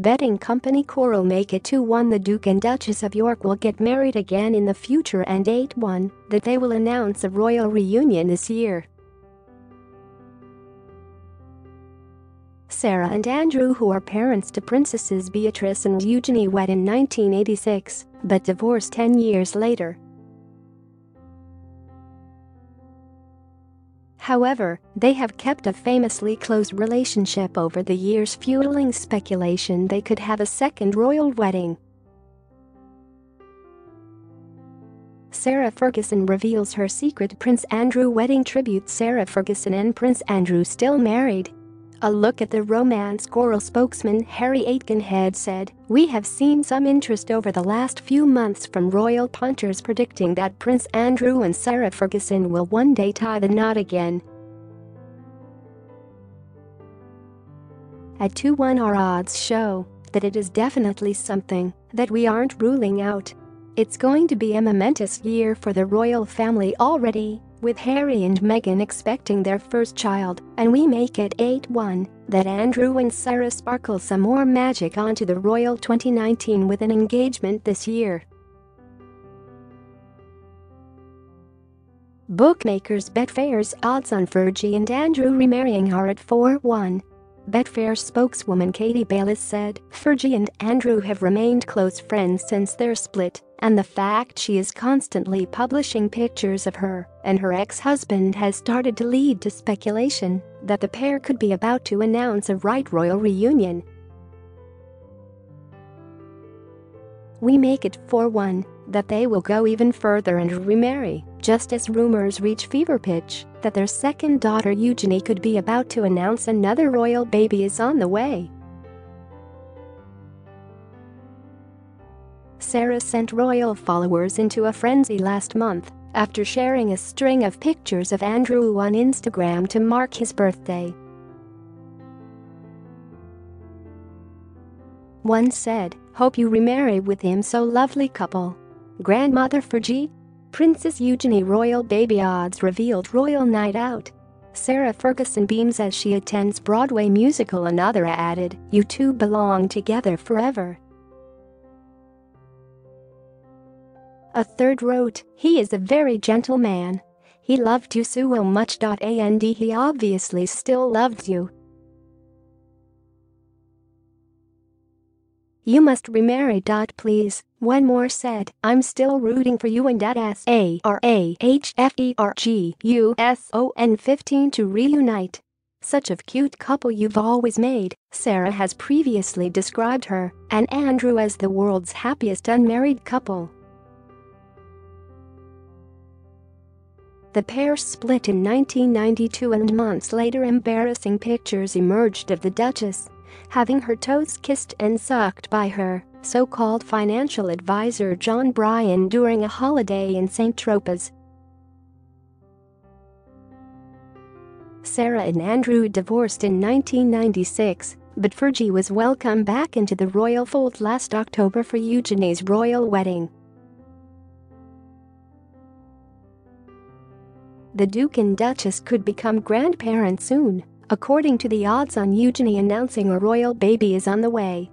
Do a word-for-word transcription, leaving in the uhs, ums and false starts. Betting company Coral make it two one. The Duke and Duchess of York will get married again in the future, and eight one that they will announce a royal reunion this year. Sarah and Andrew, who are parents to Princesses Beatrice and Eugenie, wed in nineteen eighty-six but divorced ten years later. However, they have kept a famously close relationship over the years, fueling speculation they could have a second royal wedding. Sarah Ferguson reveals her secret Prince Andrew wedding tribute. Sarah Ferguson and Prince Andrew still married. A look at the romance. Coral spokesman Harry Aitkenhead said, "We have seen some interest over the last few months from royal punters predicting that Prince Andrew and Sarah Ferguson will one day tie the knot again. At two one our odds show that it is definitely something that we aren't ruling out. It's going to be a momentous year for the royal family already, with Harry and Meghan expecting their first child, and we make it eight one that Andrew and Sarah sparkle some more magic onto the royal twenty nineteen with an engagement this year." Bookmakers Betfair's odds on Fergie and Andrew remarrying are at four one. Betfair spokeswoman Katie Bayliss said, "Fergie and Andrew have remained close friends since their split, and the fact she is constantly publishing pictures of her and her ex-husband has started to lead to speculation that the pair could be about to announce a right royal reunion." We make it four one that they will go even further and remarry, just as rumors reach fever pitch that their second daughter Eugenie could be about to announce another royal baby is on the way. Sarah sent royal followers into a frenzy last month after sharing a string of pictures of Andrew on Instagram to mark his birthday. One said, "Hope you remarry with him, so lovely couple." Grandmother Fergie, Princess Eugenie royal baby odds revealed. Royal night out. Sarah Ferguson beams as she attends Broadway musical. Another added, "You two belong together forever." A third wrote, "He is a very gentle man. He loved you so much. And he obviously still loved you. You must remarry. Please." One more said, "I'm still rooting for you and Sarah Ferguson fifteen to reunite. Such a cute couple you've always made." Sarah has previously described her and Andrew as the world's happiest unmarried couple. The pair split in nineteen ninety-two, and months later embarrassing pictures emerged of the Duchess having her toes kissed and sucked by her so-called financial advisor John Bryan during a holiday in Saint Tropez. Sarah and Andrew divorced in nineteen ninety-six, but Fergie was welcomed back into the royal fold last October for Eugenie's royal wedding. The Duke and Duchess could become grandparents soon, according to the odds on Eugenie announcing a royal baby is on the way.